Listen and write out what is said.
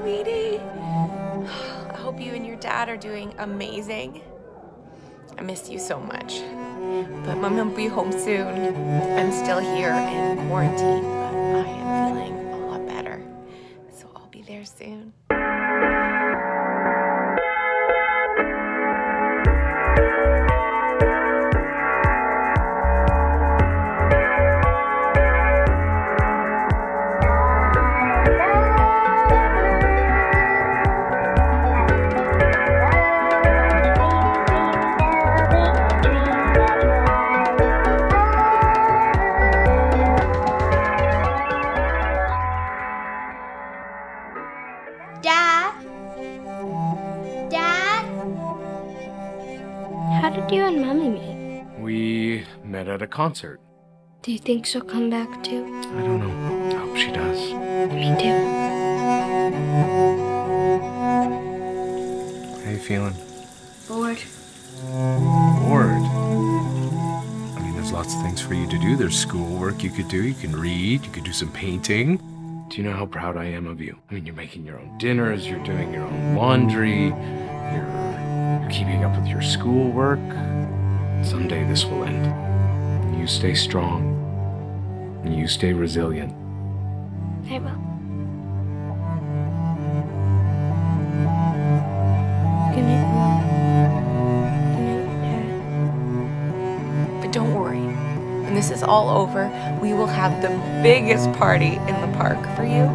sweetie. I hope you and your dad are doing amazing. I miss you so much. But Mom will be home soon. I'm still here in quarantine, but I am feeling a lot better. So I'll be there soon. How did you and Mommy meet? We met at a concert. Do you think she'll come back too? I don't know. I hope she does. Me too. How you feeling? Bored. Bored? I mean, there's lots of things for you to do. There's schoolwork you could do. You can read. You could do some painting. Do you know how proud I am of you? I mean, you're making your own dinners. You're doing your own laundry. You're keeping up with your schoolwork. Someday this will end. You stay strong. And you stay resilient. I will. Good night, Mom. Good night, Dad. But don't worry. When this is all over, we will have the biggest party in the park for you.